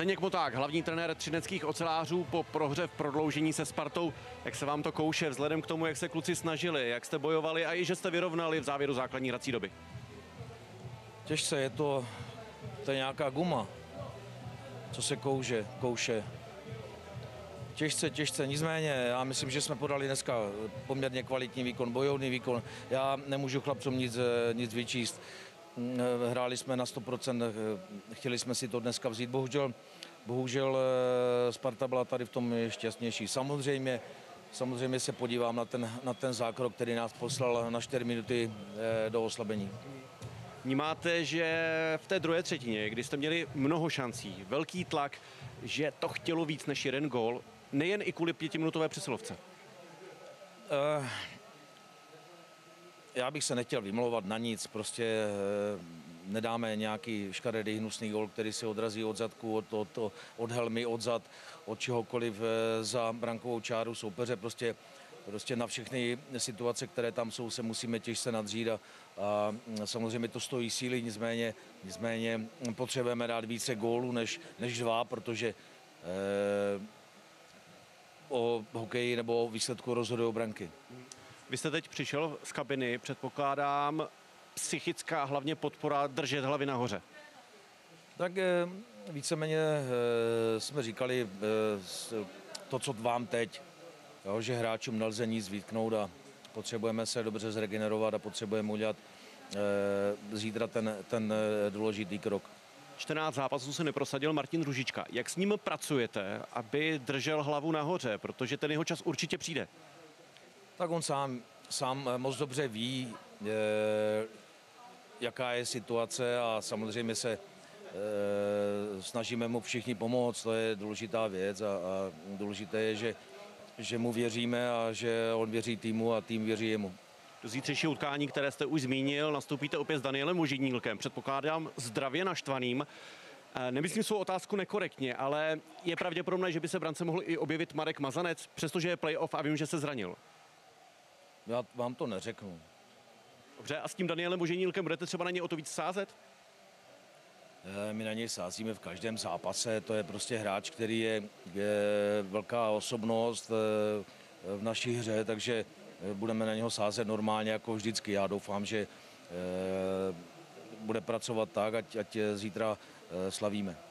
Zdeněk Moták, hlavní trenér třineckých ocelářů po prohře v prodloužení se Spartou. Jak se vám to kouše vzhledem k tomu, jak se kluci snažili, jak jste bojovali a i že jste vyrovnali v závěru základní hrací doby? Těžce, je to nějaká guma, co se kouše. Těžce, nicméně já myslím, že jsme podali dneska poměrně kvalitní výkon, bojovný výkon. Já nemůžu chlapcům nic vyčíst. Hráli jsme na 100%, chtěli jsme si to dneska vzít. Bohužel Sparta byla tady v tom šťastnější. Samozřejmě se podívám na ten zákrok, který nás poslal na 4 minuty do oslabení. Vnímáte, že v té druhé třetině, kdy jste měli mnoho šancí, velký tlak, že to chtělo víc než jeden gól, nejen i kvůli pětiminutové přesilovce? Já bych se nechtěl vymlouvat na nic, prostě nedáme nějaký škaredý hnusný gól, který se odrazí od zadku, od helmy, od zad, od čehokoliv za brankovou čáru soupeře. Prostě na všechny situace, které tam jsou, se musíme těžce nadřít a samozřejmě to stojí síly, nicméně potřebujeme dát více gólů než dva, protože o hokeji nebo o výsledku rozhodují branky. Vy jste teď přišel z kabiny, předpokládám, psychická hlavně podpora držet hlavy nahoře. Tak víceméně jsme říkali to, co vám teď, jo, že hráčům nelze nic vytknout a potřebujeme se dobře zregenerovat a potřebujeme udělat zítra ten důležitý krok. 14 zápasů se neprosadil Martin Ružička. Jak s ním pracujete, aby držel hlavu nahoře, protože ten jeho čas určitě přijde? Tak on sám moc dobře ví, jaká je situace a samozřejmě se snažíme mu všichni pomoct, to je důležitá věc a důležité je, že mu věříme a že on věří týmu a tým věří jemu. Do zítřejšího utkání, které jste už zmínil, nastoupíte opět s Danielem Voženílkem, předpokládám zdravě naštvaným. Nemyslím svou otázku nekorektně, ale je pravděpodobné, že by se brance mohl i objevit Marek Mazanec, přestože je playoff a vím, že se zranil. Já vám to neřeknu. Dobře, a s tím Danielem Voženílkem budete třeba na něj o to víc sázet? My na něj sázíme v každém zápase, to je prostě hráč, který je velká osobnost v naší hře, takže budeme na něho sázet normálně jako vždycky. Já doufám, že bude pracovat tak, ať zítra slavíme.